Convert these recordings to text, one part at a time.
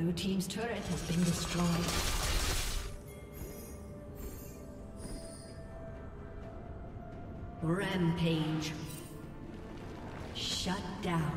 Blue team's turret has been destroyed. Rampage. Shut down.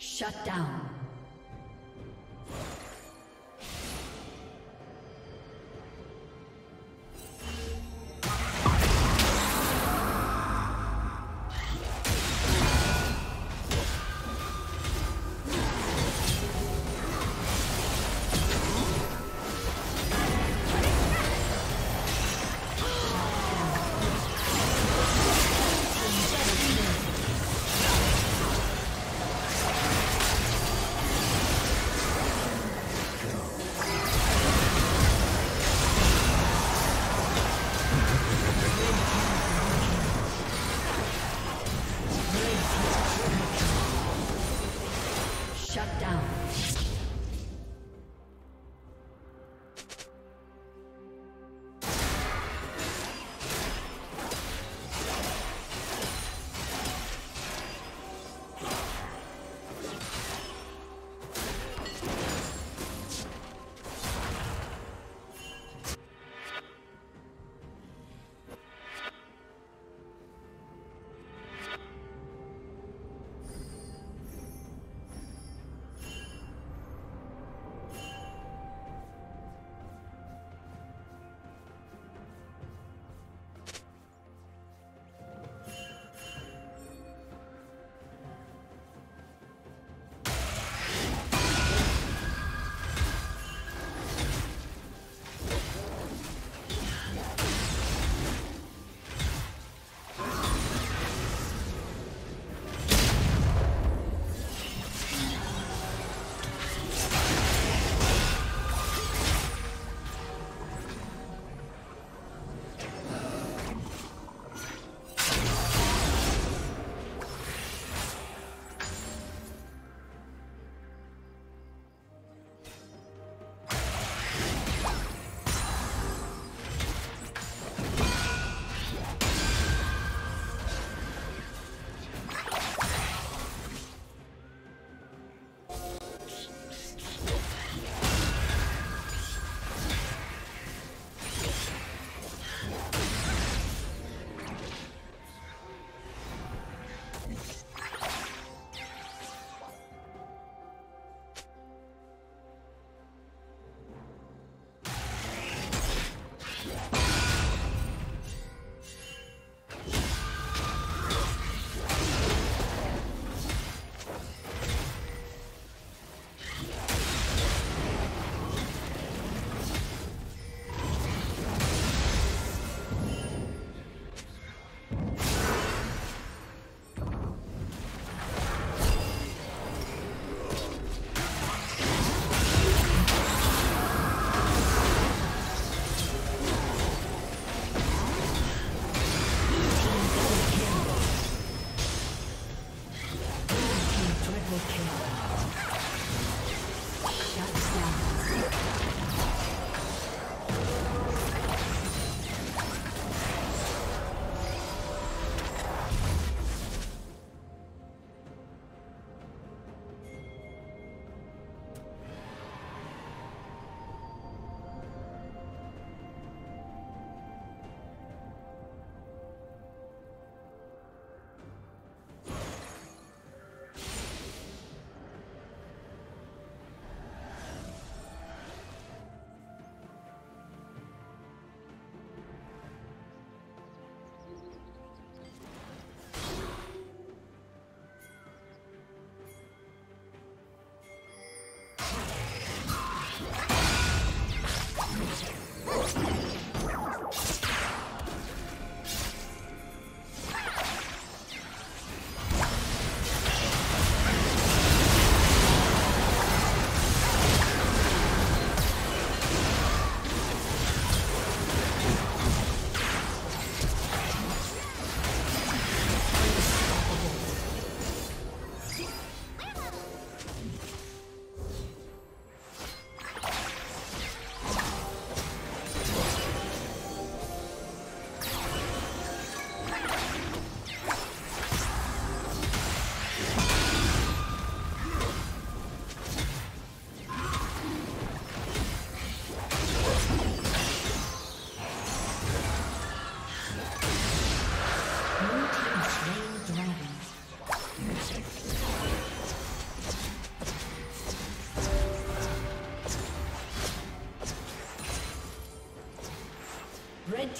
Shut down.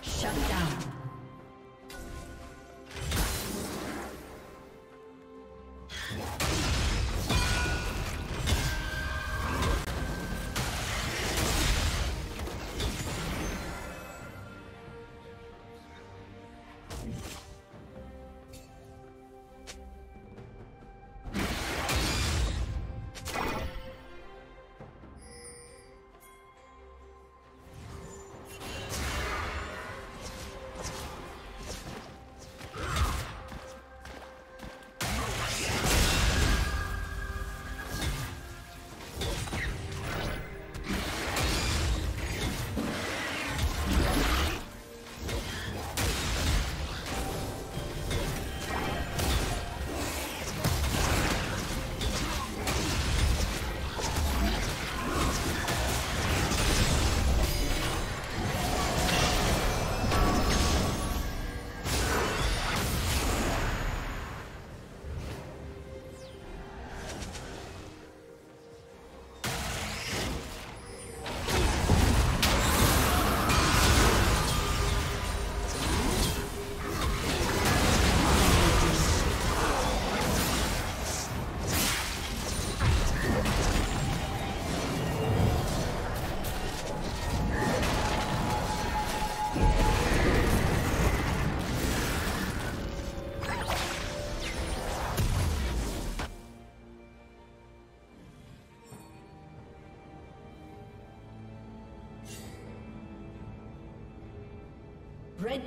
Shut down. Red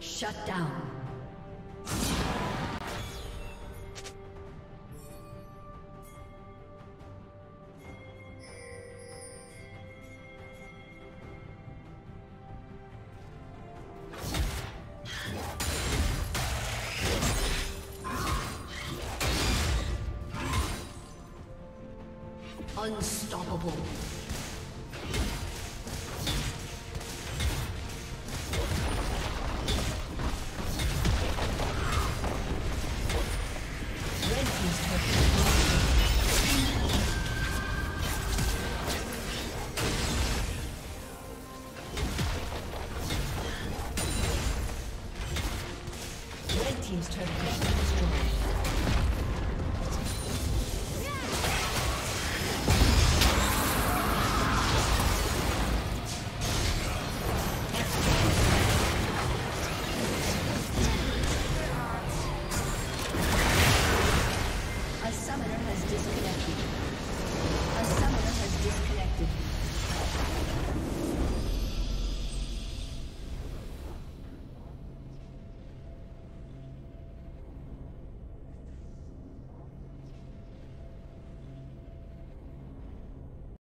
Shut down. Unstoppable. Red team's turret has been destroyed.